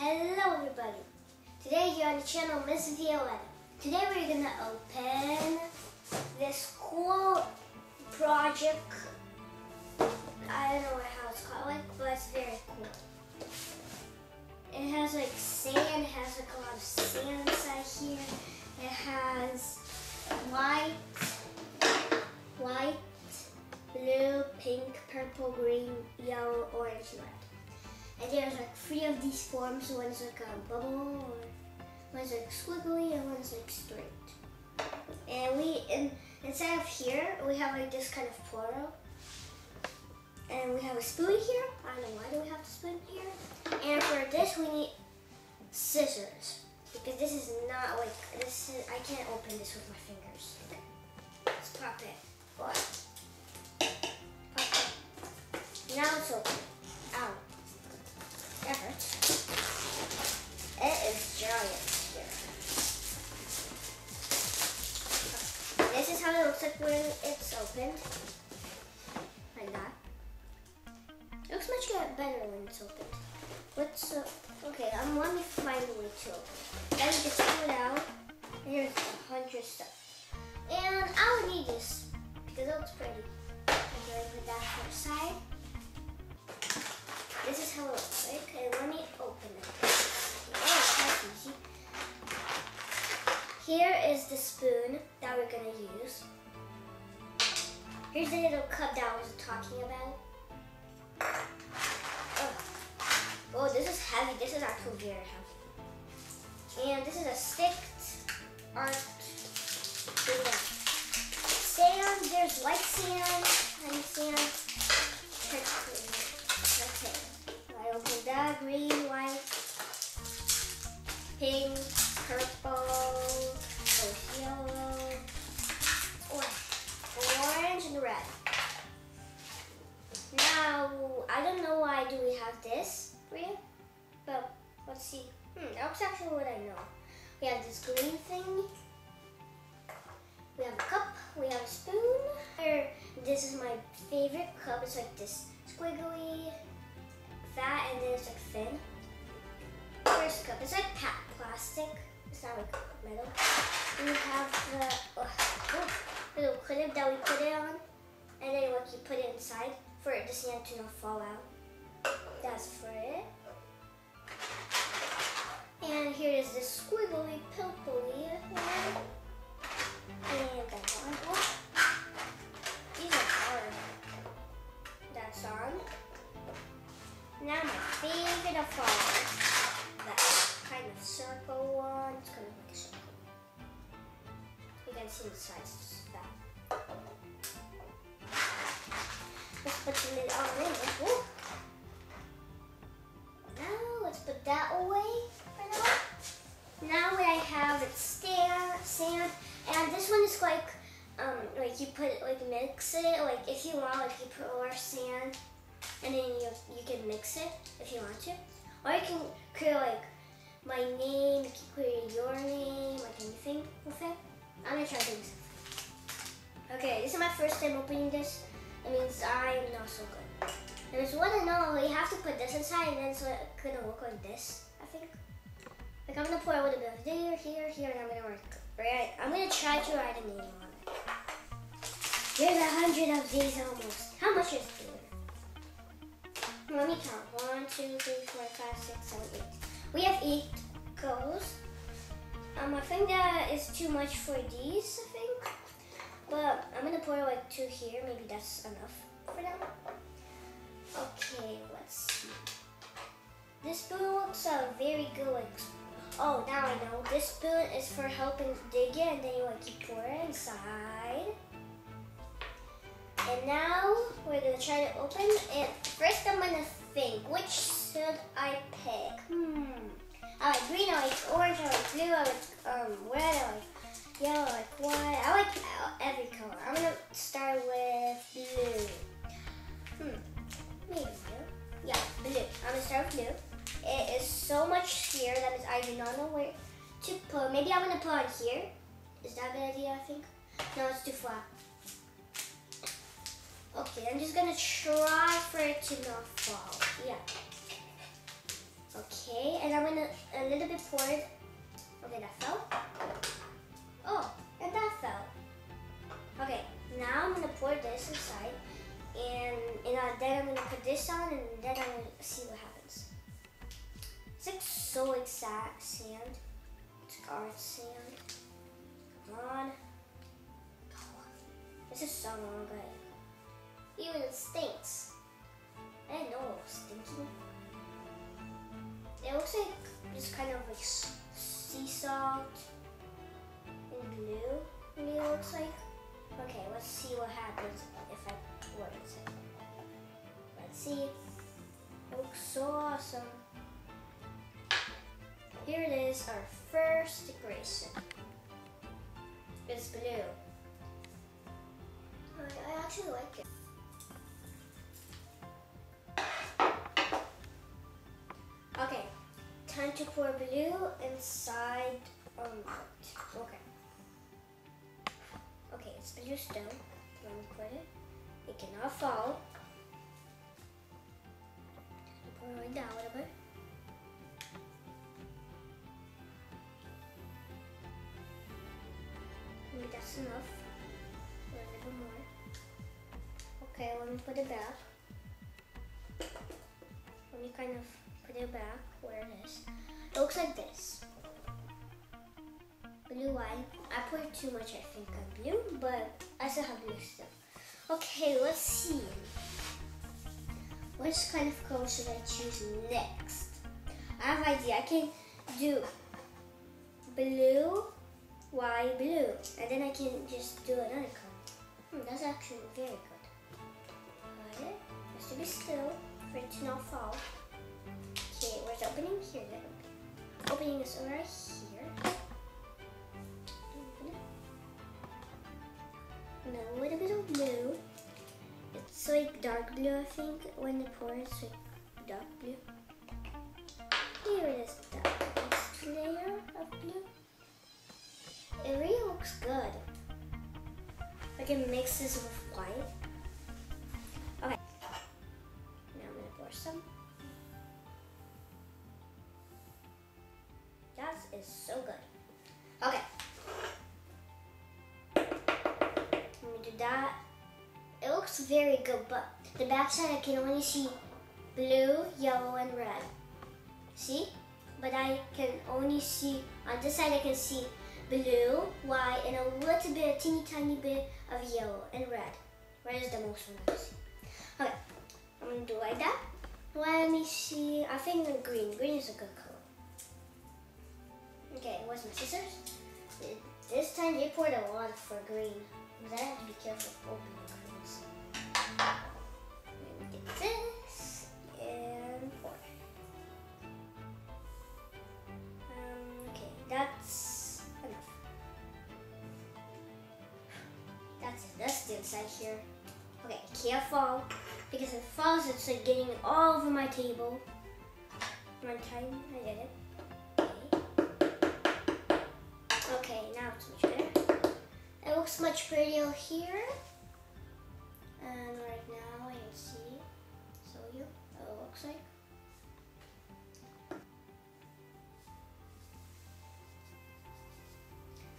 Hello everybody! Today here on the channel Miss Violetta. Today we're going to open this cool project. I don't know how it's called, but it's very cool. It has like sand, it has like a lot of sand inside here. It has white, blue, pink, purple, green, yellow, orange, and red. And there's like three of these forms. One's like a bubble, one's like squiggly, and one's like straight. And inside of here, we have like this kind of portal. And we have a spoon here. I don't know why do we have a spoon here. And for this, we need scissors because this is not like this. I can't open this with my fingers. Let's pop it. What? Now it's open. Ow. That hurts. It is giant here. This is how it looks like when it's opened. Like that. It looks much better when it's opened. What's up? Okay, let me find a way to open it. Then you can pull it out. And here's 100 stuff. And I would need this because it looks pretty. I'm going to put that to the side. This is how it looks like. Okay, let me open it. Oh, that's easy. Here is the spoon that we're going to use. Here's the little cup that I was talking about. Oh, this is heavy. This is actually very heavy. And this is a sticked art. Sand. There's white sand, honey sand. Okay, I open that green, white, pink, purple, yellow, orange, and red. Now, I don't know why do we have this green, but let's see. That's actually what I know. We have this green thing. We have a cup. We have a spoon. This is my favorite cup. It's like this squiggly. That and then it's like thin. First cup, it's like plastic. It's not like metal. And you have the little clip that we put it on, and then like you put it inside for the sand to not fall out. That's for it. And here is the squiggly, purpley one. And that one. These are hard. That's on. Now my favorite of all, that kind of circle one, it's kind of like a circle. You can see the size of that. Let's put the lid on there. Now let's put that away for now. Now what I have is sand, and this one is like you put like mix it, like if you want, like you put more sand. And then you can mix it if you want to. Or you can create like my name, you can create your name, like anything with it. I'm gonna try things. Okay, this is my first time opening this. It means I'm not so good. And it's what I know, you have to put this inside and then so it couldn't work like this, I think. Like I'm gonna pour a little bit of there, here, and I'm gonna work. Right? I'm gonna try to write a name on it. There's 100 of these almost. How much is this? Let me count. 1, 2, 3, 4, 5, 6, 7, 8. We have 8 goals. I think that is too much for these, I think. But I'm gonna pour like 2 here. Maybe that's enough for them. Okay, let's see. This spoon looks very good. Oh, now I know. This spoon is for helping dig it, and then you pour it inside. And now we're gonna try to open it. First, I'm gonna think which should I pick. I like green, I like orange, I like blue, I like red, I like yellow, I like white. I like every color. I'm gonna start with blue. Maybe blue. Yeah, blue. I'm gonna start with blue. It is so much here that means I do not know where to put. Maybe I'm gonna put on here. Is that a good idea? I think. No, it's too flat. Okay, I'm just gonna try for it to not fall. Yeah. Okay. Okay, and I'm gonna a little bit pour it. Okay, that fell. Oh, and that fell. Okay, now I'm gonna pour this inside, and then I'm gonna put this on, and then I'm gonna see what happens. It's like so exact sand. It's like art sand. Come on. This is so long good. Even it stinks. I didn't know it was stinking. It looks like just kind of like sea salt and glue. Maybe it looks like. Okay, let's see what happens if I pour it. Let's see. It looks so awesome. Here it is, our first decoration. It's blue. I actually like it. Okay, time to pour blue inside art. Okay. Okay, it's blue still. I'm gonna put it. It cannot fall. Pour it right down a little bit. Maybe that's enough. A little more. Okay, let me put it back. Let me kind of put it back where it is. It looks like this. Blue eye. I poured too much, I think, on blue, but I still have blue still. Okay, let's see. Which kind of color should I choose next? I have an idea. I can do blue, white, blue, and then I can just do another color. That's actually very good. Alright, it has to be still for it to not fall. Okay, where's the opening? Here. The opening is right here. And a little bit of blue. It's like dark blue, I think. When you pour it, it's like dark blue. Here it is, the next layer of blue. It really looks good. I can mix this with white. Okay. Now I'm gonna pour some. That is so good. Okay. Let me do that. It looks very good, but the backside I can only see blue, yellow, and red. See? But I can only see, on this side I can see blue, white, and a little bit, a teeny tiny bit of yellow and red. Red is the most nice. Okay, I'm gonna do it like that. Let me see. I think the green. Green is a good color. Okay, where's my scissors? This time they poured a lot for green. Because I have to be careful opening greens. Let me get this and pour. Okay, that's. That's the inside here. Okay, it can't fall. Because if it falls, it's like getting all over my table. One time, I did it. Okay. Okay, now it's much better. It looks much prettier here. And right now, I can see. So you, what it looks like.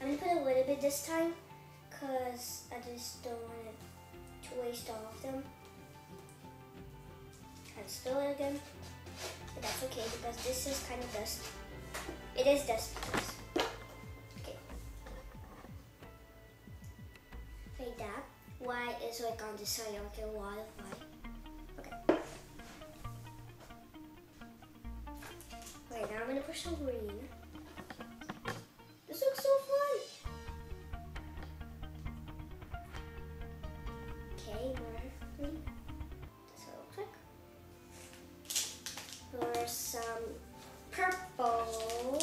I'm gonna put a little bit this time. Because I just don't want it to waste all of them. Kind of spill it again. But that's okay because this is kind of dust. It is dust because. Okay. Like that. White is like on this side, like a lot of white. Okay. Right, now I'm gonna push some green. This looks so fun! Okay, more green. That's what it looks like. Or some purple.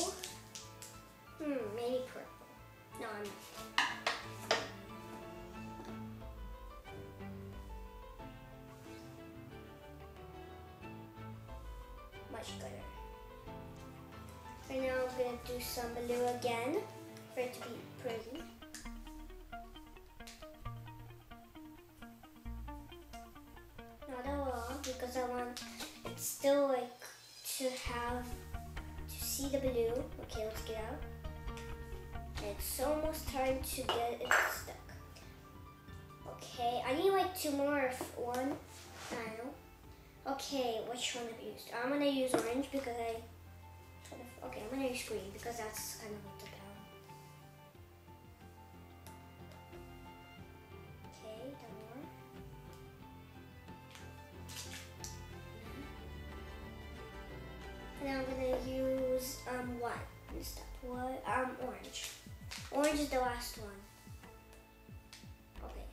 Maybe purple. No, I'm not. Much better. Right now I'm gonna do some blue again for it to be pretty. Because I want it still like to have see the balloon. Okay, let's get out. And it's almost time to get it stuck. Okay, I need like two more. One, I don't know. Okay, which one have you used? I'm gonna use orange because I. Okay, I'm gonna use green because that's kind of what the ground. Okay, done one. And now I'm gonna use white instead. What? Orange. Orange is the last one. Okay.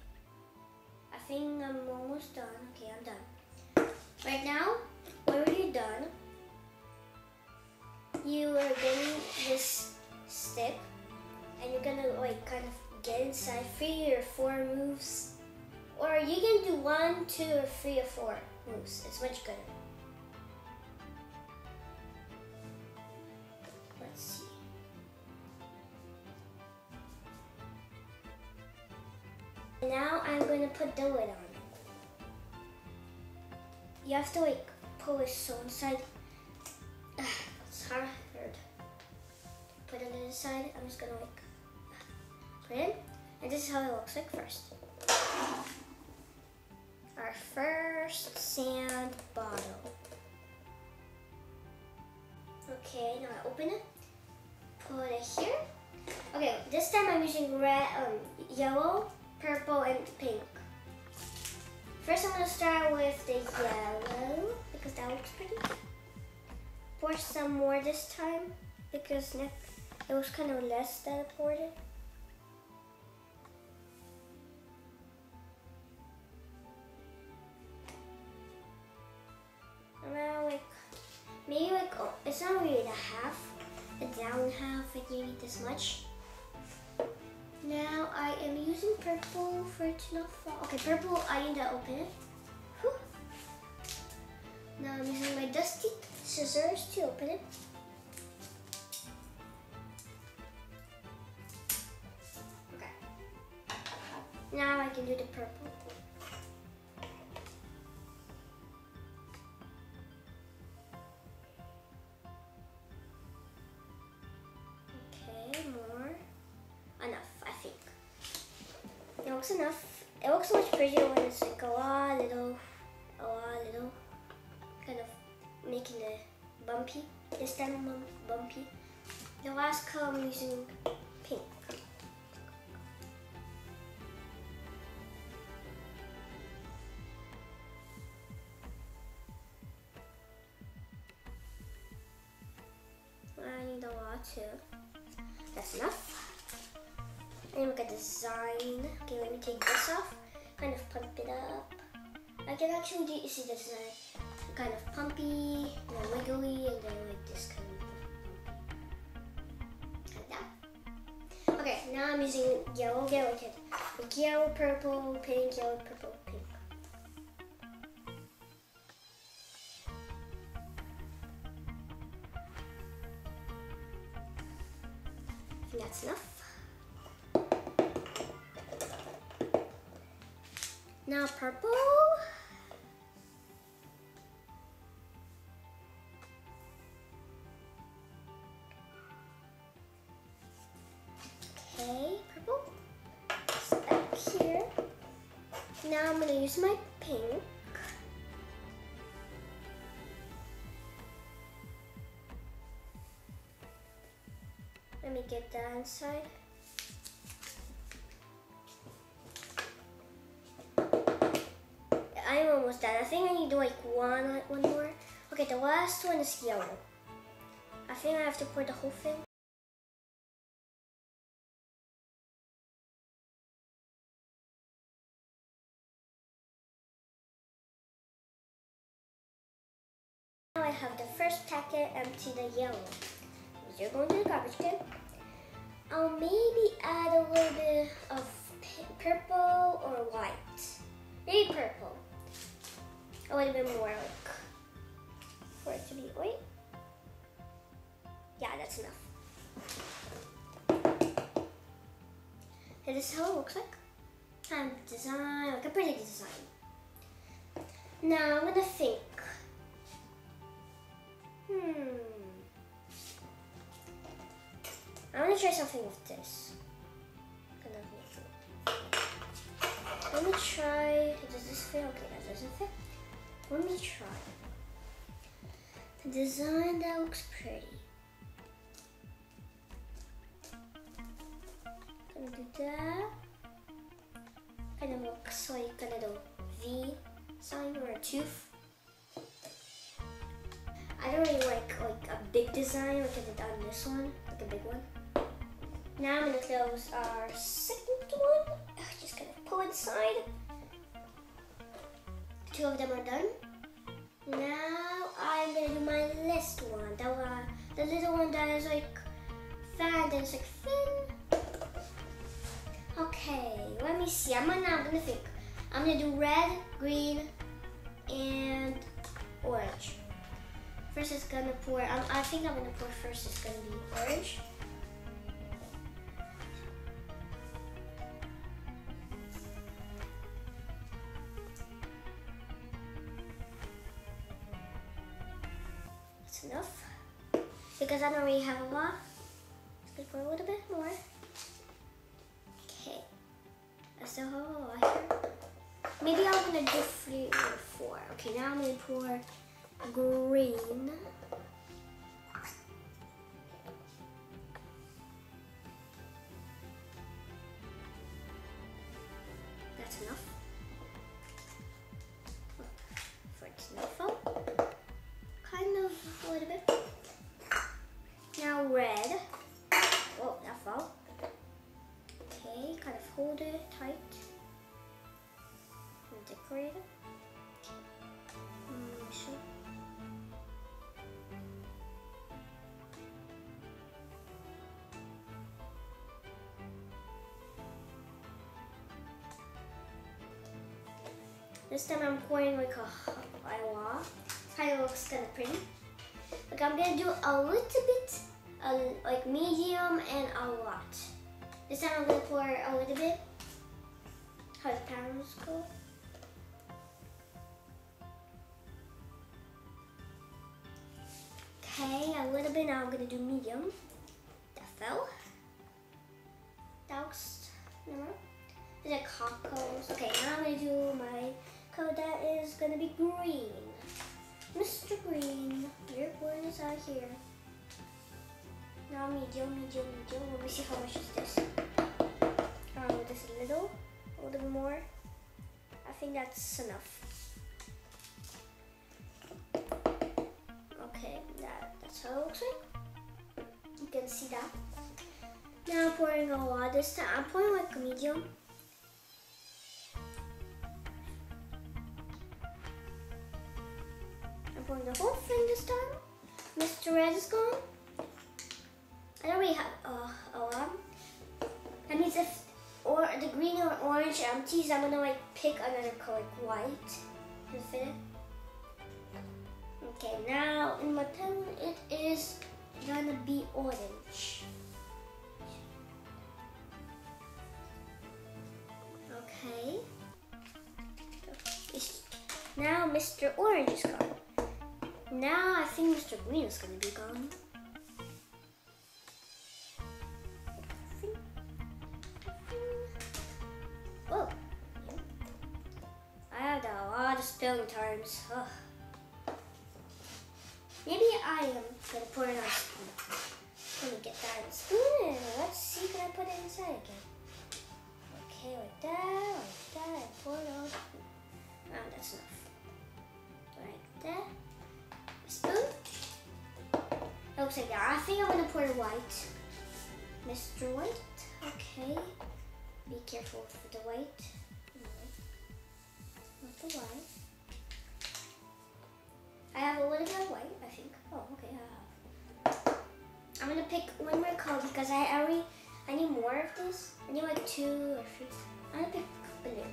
I think I'm almost done. Okay, I'm done. Right now, when you're done, you are getting this stick and you're gonna like kind of get inside 3 or 4 moves, or you can do 1, 2, or 3, or 4 moves. It's much better. Let's see. Now I'm gonna put the lid on. You have to like pull it so inside. Hard. Put it inside. I'm just gonna like put it in, and this is how it looks like first. Our first sand bottle. Okay, now I open it. Put it here. Okay, this time I'm using red, yellow, purple, and pink. First, I'm gonna start with the yellow because that looks pretty. Pour some more this time because it was kind of less that I poured it. Around like maybe like, oh, it's not really the half, the down half, like maybe this much. Now I am using purple for it to not fall. Okay, purple, I need to open it. Whew. Now I'm using my dusty scissors to open it. Okay. Now I can do the purple. Okay, more. Enough, I think. It looks enough. It looks much prettier when it's like a lot, little, kind of. Making it bumpy, this time bumpy. The last color I'm using pink. I need a lot too. That's enough. And we got design. Okay, let me take this off. Kind of pump it up. I can actually see the design. Kind of pumpy, and then wiggly, and then like this kind of like that. Okay, now I'm using yellow, like yellow, purple, pink, yellow, purple, pink. I think that's enough. Now purple. Okay, purple. It's back here. Now I'm gonna use my pink. Let me get that inside. I'm almost done. I think I need to do like one more. Okay, the last one is yellow. I think I have to pour the whole thing. I have the first packet empty, the yellow. You're going to the garbage can. I'll maybe add a little bit of purple or white. Maybe purple. A little bit more like for it to be white. Yeah, that's enough. And this is how it looks like. Kind of design, like a pretty design. Now I'm gonna think. I want to try something with this. Let me try. Does this fit? Okay, that doesn't fit. Let me try. The design that looks pretty. Gonna do that. Kind of looks like a little V sign or a tooth. I don't really like a big design like I did on this one, like a big one. Now I'm gonna close our second one. Just gonna pull inside. The two of them are done. Now I'm gonna do my last one. That one, the little one that is like fan, that is like fin. Okay, let me see. I'm gonna think. I'm gonna do red, green, and orange. First is gonna pour. I think I'm gonna pour first. It's gonna be orange. That's enough because I don't really have a lot. Let's go for a little bit more. Okay, I still have a lot here. Maybe I'm gonna do 3 or 4. Okay, now I'm gonna pour green. That's enough. For it to not fall. Kind of a little bit. Now red. Oh, that fell. Okay, kind of hold it tight. And decorate it. Sure. This time I'm pouring like a lot. Kind of looks kind of pretty. Like I'm gonna do a little bit, like medium and a lot. This time I'm gonna pour a little bit. How the pounds go. Okay, a little bit. Now I'm gonna do medium. That fell. That looks normal. Is it cockles? Okay, now I'm gonna do my. Color that is gonna be green. Mr. Green, your board is out here. Now medium. Let me see how much is this. Just a little bit more. I think that's enough. Okay, that's how it looks like. You can see that. Now I'm pouring a lot this time. I'm pouring like medium. The whole thing this time. Mr. Red is gone. I don't really have a lot. That means if or the green or orange empties, I'm gonna like pick another color, like white. Can fit it? Okay, now in my pen it is gonna be orange. Okay. Now Mr. Orange is gone. Now I think Mr. Green is gonna be gone. Whoa! I have a lot of spelling times. Ugh. Maybe I am gonna pour it on a spoon. Let me get that spoon. Let's see, can I put it inside again? Okay, like that. I pour it on a spoon. That's enough. Like that. Spoon. It looks like that. I think I'm gonna pour the white. Mr. White. Okay. Be careful with the white. Not the white. I have a little bit of white, I think. Oh, okay. I'm gonna pick one more color because I need more of this. I need like 2 or 3. I'm gonna pick blue.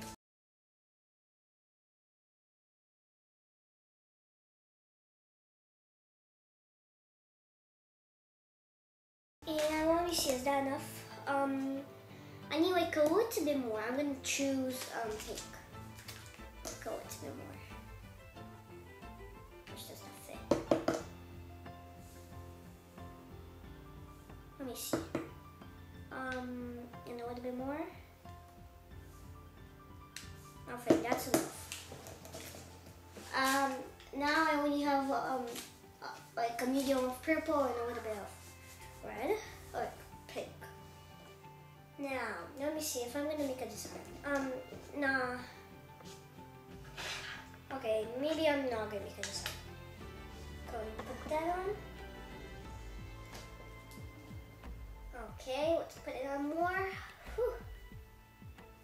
And let me see, is that enough? I need like a little bit more. I'm gonna choose pink. Like a little bit more. Which does not fit. Let me see. little bit more. I think that's enough. Now I only have like a medium of purple and a little bit of red or pink. Now let me see if I'm gonna make a design. Nah. Okay, maybe I'm not gonna make a design. Go and put that on. Okay, let's put it on more. Whew.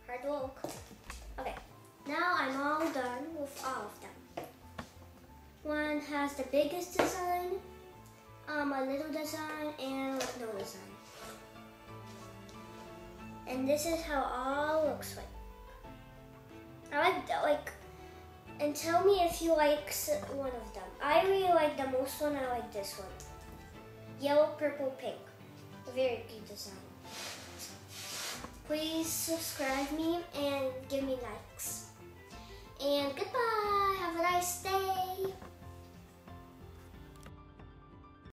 Hard work. Okay, now I'm all done with all of them. One has the biggest design, a little design, and no design. And this is how it all looks like. I like that, like, and tell me if you like one of them. I really like the most one. I like this one. Yellow, purple, pink. Very good design. Please subscribe me and give me likes. And goodbye. Have a nice day.